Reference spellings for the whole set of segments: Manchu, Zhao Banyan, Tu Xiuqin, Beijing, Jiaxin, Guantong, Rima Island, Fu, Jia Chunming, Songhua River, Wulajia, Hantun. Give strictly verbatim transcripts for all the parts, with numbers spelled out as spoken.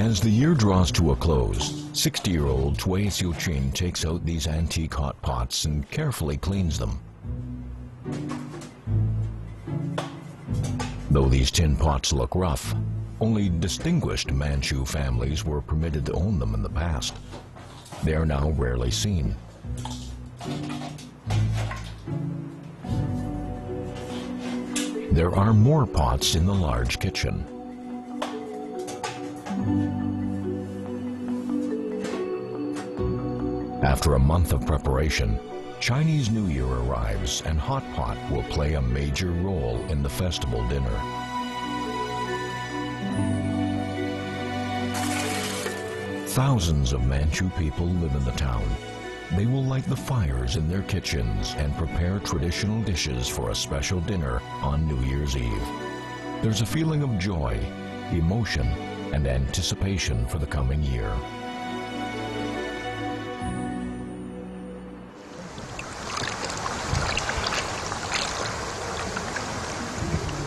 As the year draws to a close, sixty-year-old Tu Xiuqin takes out these antique hot pots and carefully cleans them. Though these tin pots look rough, only distinguished Manchu families were permitted to own them in the past. They are now rarely seen. There are more pots in the large kitchen. After a month of preparation, Chinese New Year arrives and hot pot will play a major role in the festival dinner. Thousands of Manchu people live in the town. They will light the fires in their kitchens and prepare traditional dishes for a special dinner on New Year's Eve. There's a feeling of joy, emotion, and anticipation for the coming year.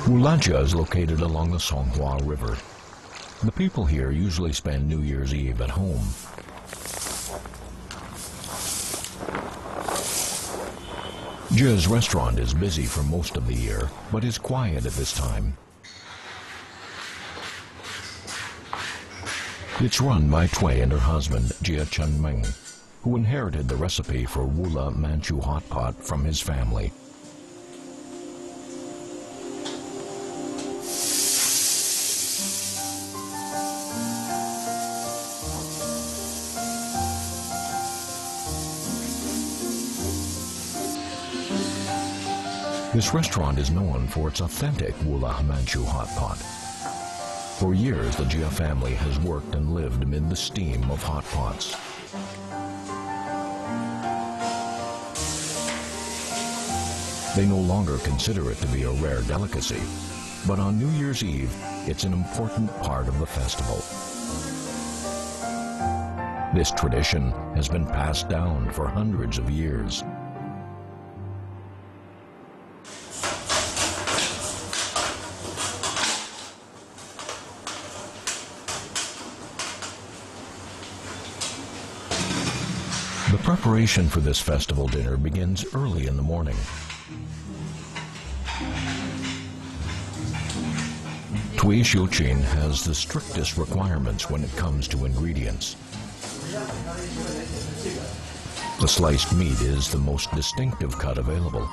Wulajia is located along the Songhua River. The people here usually spend New Year's Eve at home. Jia's restaurant is busy for most of the year, but is quiet at this time. It's run by Tui and her husband, Jia Chunming, who inherited the recipe for Wula Manchu hot pot from his family. This restaurant is known for its authentic Wula Manchu hot pot. For years, the Jia family has worked and lived amid the steam of hot pots. They no longer consider it to be a rare delicacy, but on New Year's Eve, it's an important part of the festival. This tradition has been passed down for hundreds of years. The preparation for this festival dinner begins early in the morning. Tu Xiuqin has the strictest requirements when it comes to ingredients. The sliced meat is the most distinctive cut available.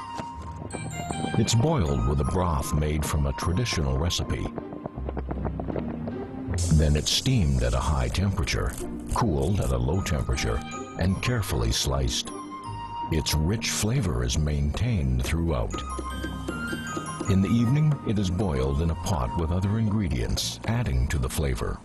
It's boiled with a broth made from a traditional recipe. Then it's steamed at a high temperature, cooled at a low temperature, and carefully sliced. Its rich flavor is maintained throughout. In the evening, it is boiled in a pot with other ingredients, adding to the flavor.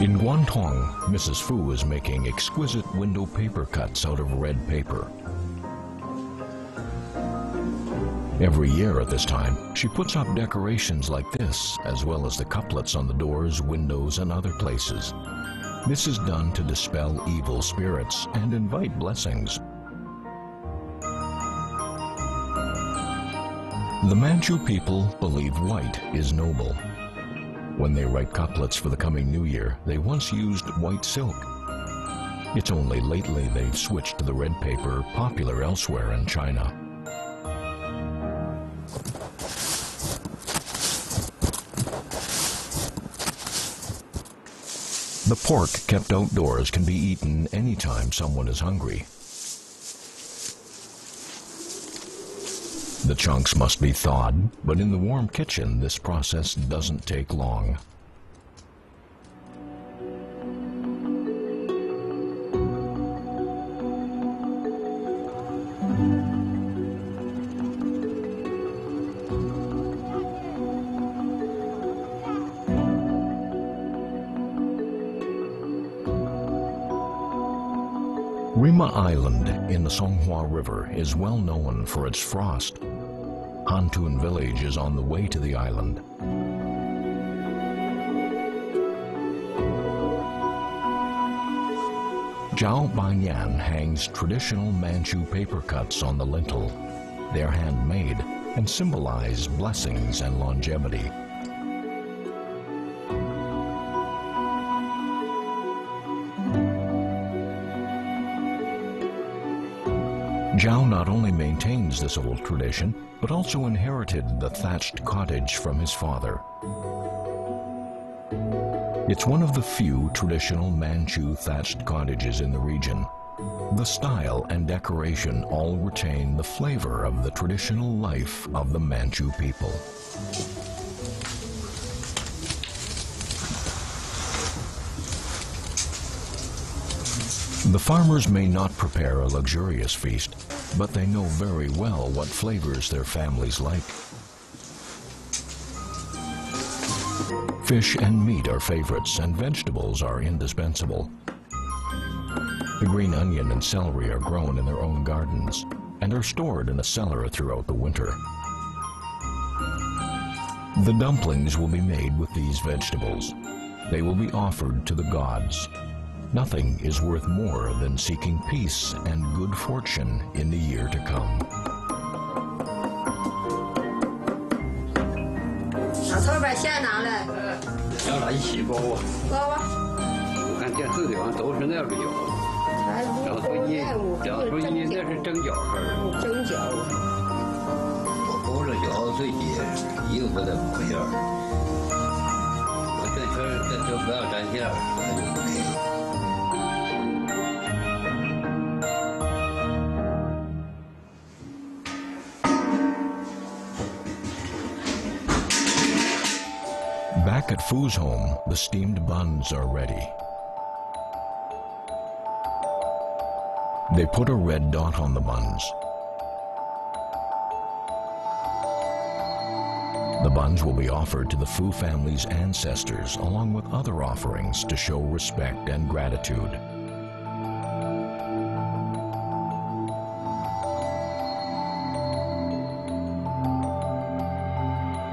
In Guantong, Missus Fu is making exquisite window paper cuts out of red paper. Every year at this time, she puts up decorations like this, as well as the couplets on the doors, windows, and other places. This is done to dispel evil spirits and invite blessings. The Manchu people believe white is noble. When they write couplets for the coming new year, they once used white silk. It's only lately they've switched to the red paper popular elsewhere in China. The pork kept outdoors can be eaten anytime someone is hungry. The chunks must be thawed, but in the warm kitchen, this process doesn't take long. Rima Island in the Songhua River is well known for its frost. Hantun village is on the way to the island. Zhao Banyan hangs traditional Manchu paper cuts on the lintel. They're handmade and symbolize blessings and longevity. Zhao not only maintains this old tradition, but also inherited the thatched cottage from his father. It's one of the few traditional Manchu thatched cottages in the region. The style and decoration all retain the flavor of the traditional life of the Manchu people. The farmers may not prepare a luxurious feast, but they know very well what flavors their families like. Fish and meat are favorites, and vegetables are indispensable. The green onion and celery are grown in their own gardens and are stored in a cellar throughout the winter. The dumplings will be made with these vegetables. They will be offered to the gods. Nothing is worth more than seeking peace and good fortune in the year to come. Back at Fu's home, the steamed buns are ready. They put a red dot on the buns. The buns will be offered to the Fu family's ancestors, along with other offerings to show respect and gratitude.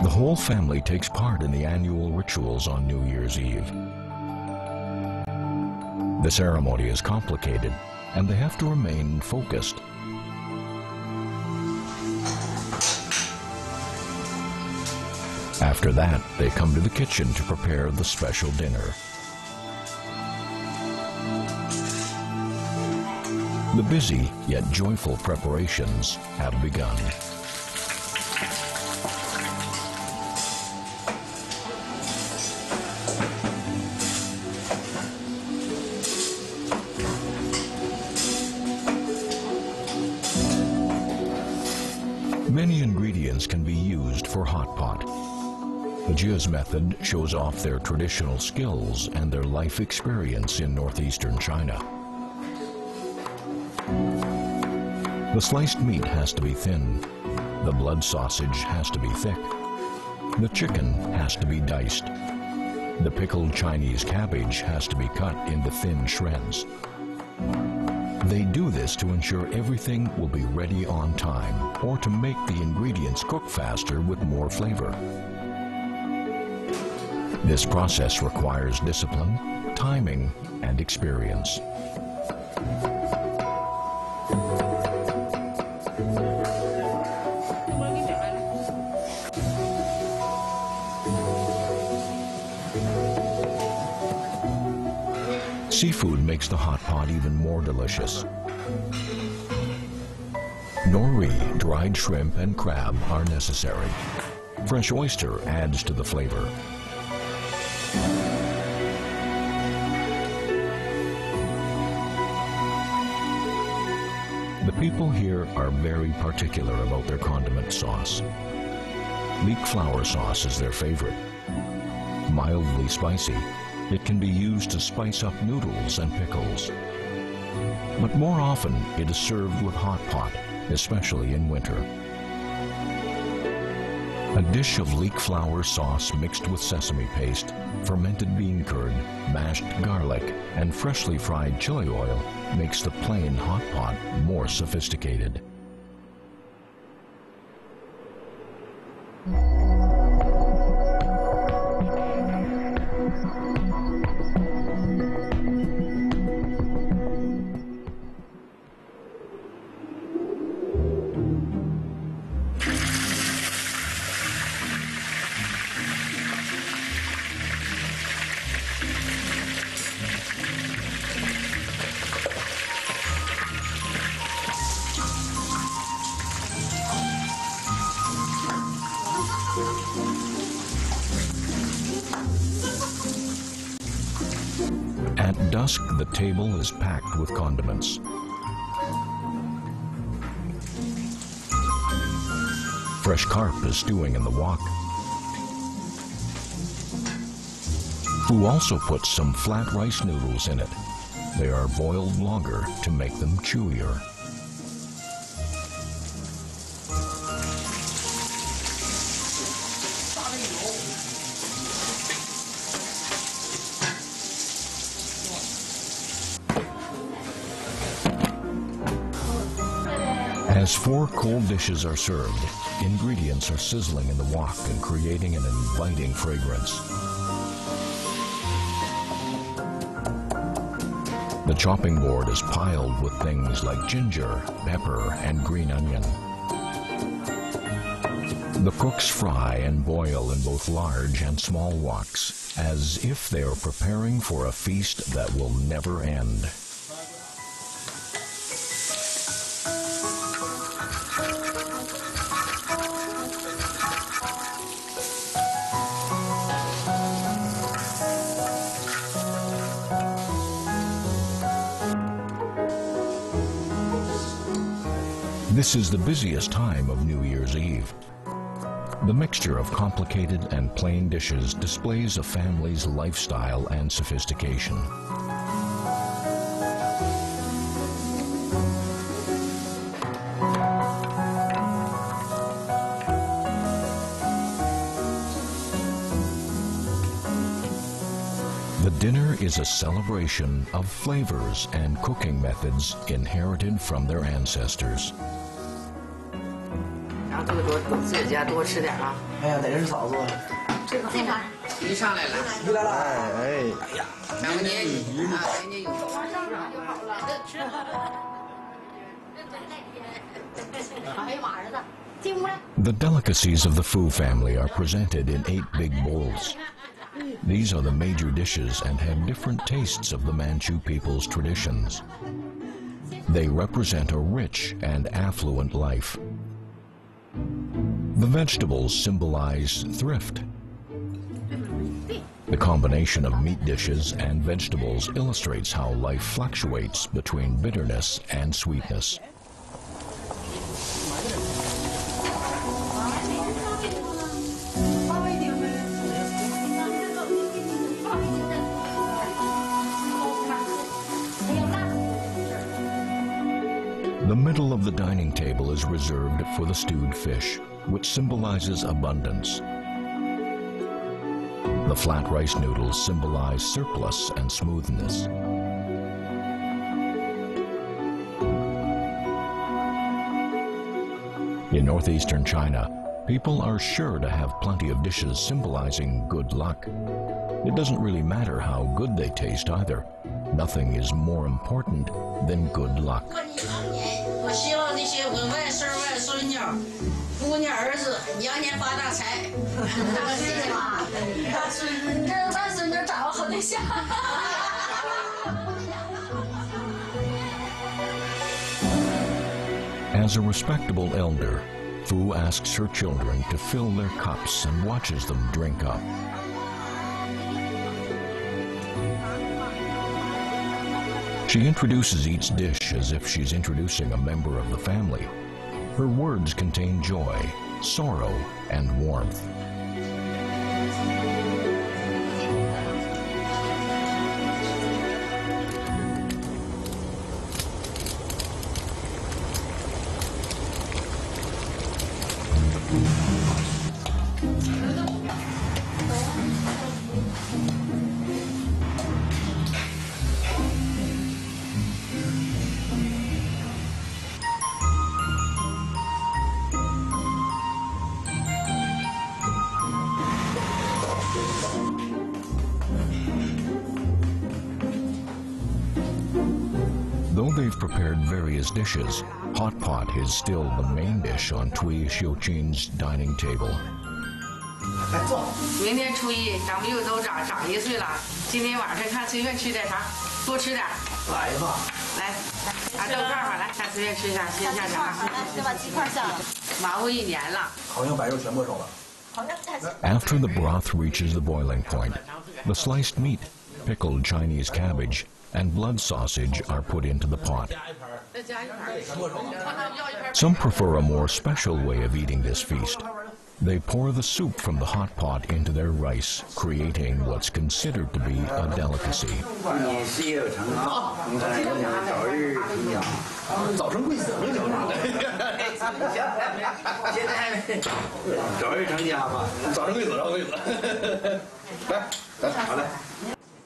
The whole family takes part in the annual rituals on New Year's Eve. The ceremony is complicated, and they have to remain focused. After that, they come to the kitchen to prepare the special dinner. The busy yet joyful preparations have begun. Many ingredients can be used for hot pot. The Jia's method shows off their traditional skills and their life experience in northeastern China. The sliced meat has to be thin. The blood sausage has to be thick. The chicken has to be diced. The pickled Chinese cabbage has to be cut into thin shreds. They do this to ensure everything will be ready on time, or to make the ingredients cook faster with more flavor. This process requires discipline, timing, and experience. Seafood makes the hot pot even more delicious. Nori, dried shrimp, and crab are necessary. Fresh oyster adds to the flavor. The people here are very particular about their condiment sauce. Leek flower sauce is their favorite. Mildly spicy, it can be used to spice up noodles and pickles. But more often, it is served with hot pot, especially in winter. A dish of leek flower sauce mixed with sesame paste, fermented bean curd, mashed garlic, and freshly fried chili oil makes the plain hot pot more sophisticated. dusk, the table is packed with condiments. Fresh carp is stewing in the wok. Fu also puts some flat rice noodles in it. They are boiled longer to make them chewier. As four cold dishes are served, ingredients are sizzling in the wok and creating an inviting fragrance. The chopping board is piled with things like ginger, pepper, and green onion. The cooks fry and boil in both large and small woks, as if they are preparing for a feast that will never end. This is the busiest time of New Year's Eve. The mixture of complicated and plain dishes displays a family's lifestyle and sophistication. The dinner is a celebration of flavors and cooking methods inherited from their ancestors. 这个多自己家多吃点啊！哎呀，得是嫂子。这个非常。鱼上来了，鱼来了！哎哎呀，咱们年鱼啊，人家有的往上上就好了，这吃。还有儿子，进屋来。The delicacies of the Fu family are presented in eight big bowls. These are the major dishes and have different tastes of the Manchu people's traditions. They represent a rich and affluent life. The vegetables symbolize thrift. The combination of meat dishes and vegetables illustrates how life fluctuates between bitterness and sweetness. The middle of the dining table is reserved for the stewed fish, which symbolizes abundance. The flat rice noodles symbolize surplus and smoothness. In northeastern China, people are sure to have plenty of dishes symbolizing good luck. It doesn't really matter how good they taste either. Nothing is more important than good luck. As a respectable elder, Fu asks her children to fill their cups and watches them drink up. She introduces each dish as if she's introducing a member of the family. Her words contain joy, sorrow, and warmth. Though they've prepared various dishes, hot pot is still the main dish on Tu Xiuqin's dining table. After the broth reaches the boiling point, the sliced meat, pickled Chinese cabbage, and blood sausage are put into the pot. Some prefer a more special way of eating this feast. They pour the soup from the hot pot into their rice, creating what's considered to be a delicacy.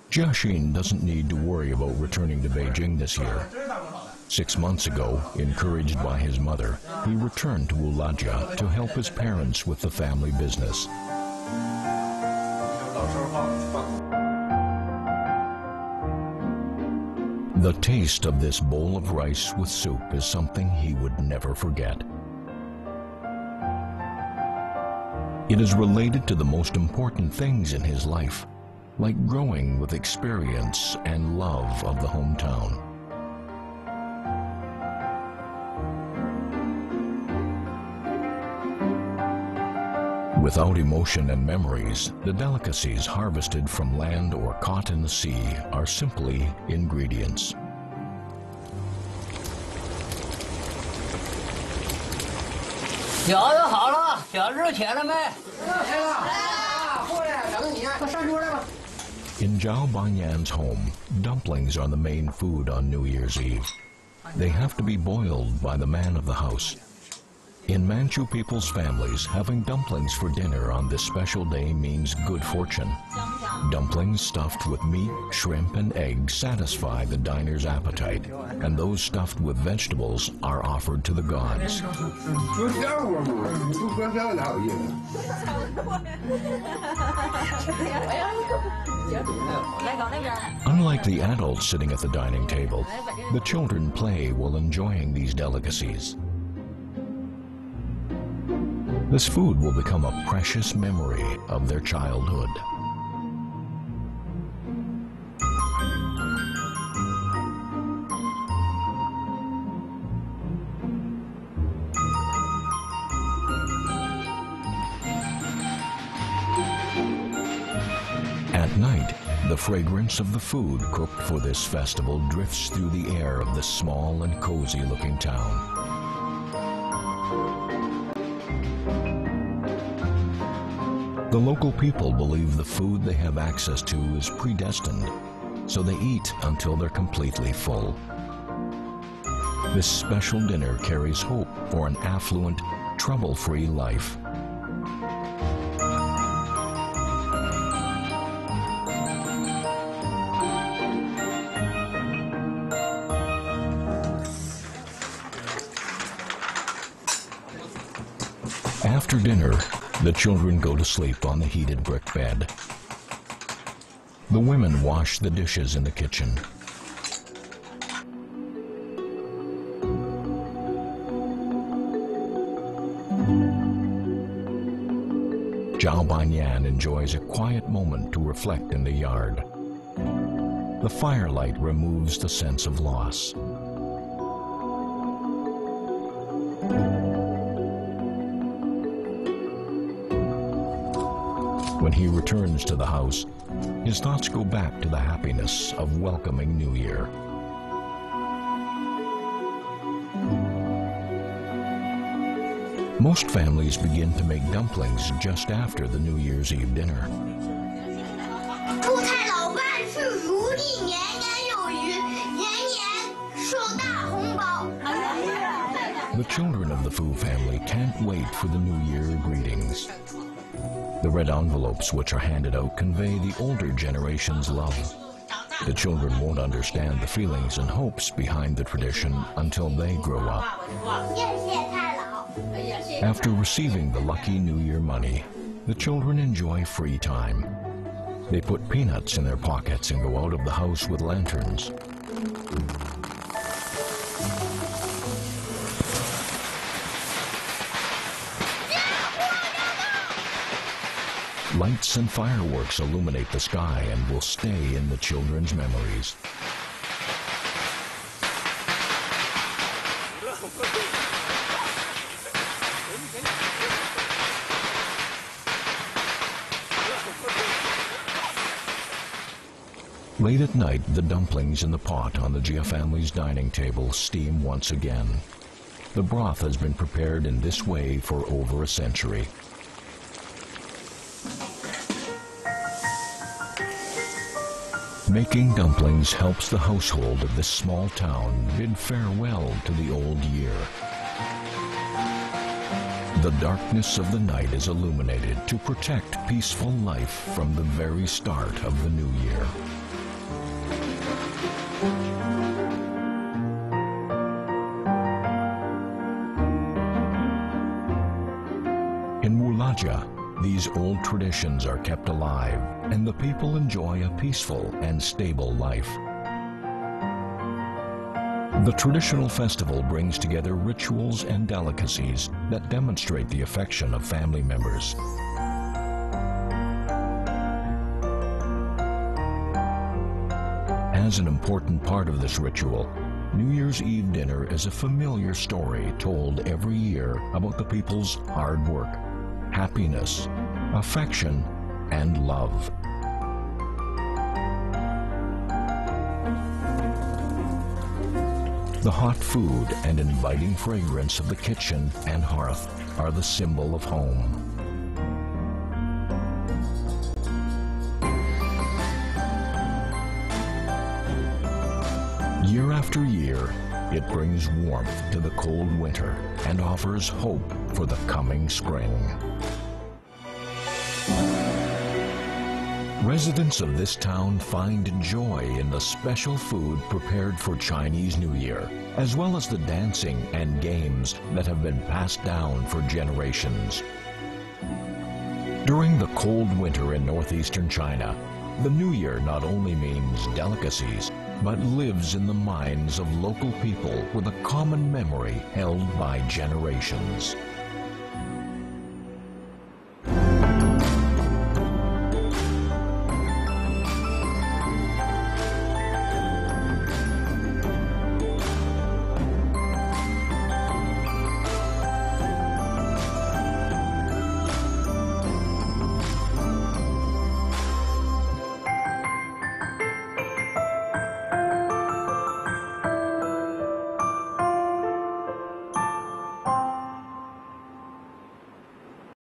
Jiaxin doesn't need to worry about returning to Beijing this year. Six months ago, encouraged by his mother, he returned to Wulajia to help his parents with the family business. The taste of this bowl of rice with soup is something he would never forget. It is related to the most important things in his life, like growing with experience and love of the hometown. Without emotion and memories, the delicacies harvested from land or caught in the sea are simply ingredients. In Zhao Banyan's home, dumplings are the main food on New Year's Eve. They have to be boiled by the man of the house. In Manchu people's families, having dumplings for dinner on this special day means good fortune. Dumplings stuffed with meat, shrimp, and eggs satisfy the diner's appetite, and those stuffed with vegetables are offered to the gods. Unlike the adults sitting at the dining table, the children play while enjoying these delicacies. This food will become a precious memory of their childhood. At night, the fragrance of the food cooked for this festival drifts through the air of this small and cozy-looking town. The local people believe the food they have access to is predestined, so they eat until they're completely full. This special dinner carries hope for an affluent, trouble-free life. After dinner, the children go to sleep on the heated brick bed. The women wash the dishes in the kitchen. Zhao Banyan enjoys a quiet moment to reflect in the yard. The firelight removes the sense of loss. When he returns to the house, his thoughts go back to the happiness of welcoming New Year. Most families begin to make dumplings just after the New Year's Eve dinner. The children of the Fu family can't wait for the New Year greetings. The red envelopes which are handed out convey the older generation's love. The children won't understand the feelings and hopes behind the tradition until they grow up. After receiving the lucky New Year money, the children enjoy free time. They put peanuts in their pockets and go out of the house with lanterns. Lights and fireworks illuminate the sky and will stay in the children's memories. Late at night, the dumplings in the pot on the Jia family's dining table steam once again. The broth has been prepared in this way for over a century. Making dumplings helps the household of this small town bid farewell to the old year. The darkness of the night is illuminated to protect peaceful life from the very start of the new year. In Wulajia, these old traditions are kept alive, and the people enjoy a peaceful and stable life. The traditional festival brings together rituals and delicacies that demonstrate the affection of family members. As an important part of this ritual, New Year's Eve dinner is a familiar story told every year about the people's hard work, happiness, affection, and love. The hot food and inviting fragrance of the kitchen and hearth are the symbol of home. Year after year, it brings warmth to the cold winter and offers hope for the coming spring. Residents of this town find joy in the special food prepared for Chinese New Year, as well as the dancing and games that have been passed down for generations. During the cold winter in northeastern China, the New Year not only means delicacies, but lives in the minds of local people with a common memory held by generations.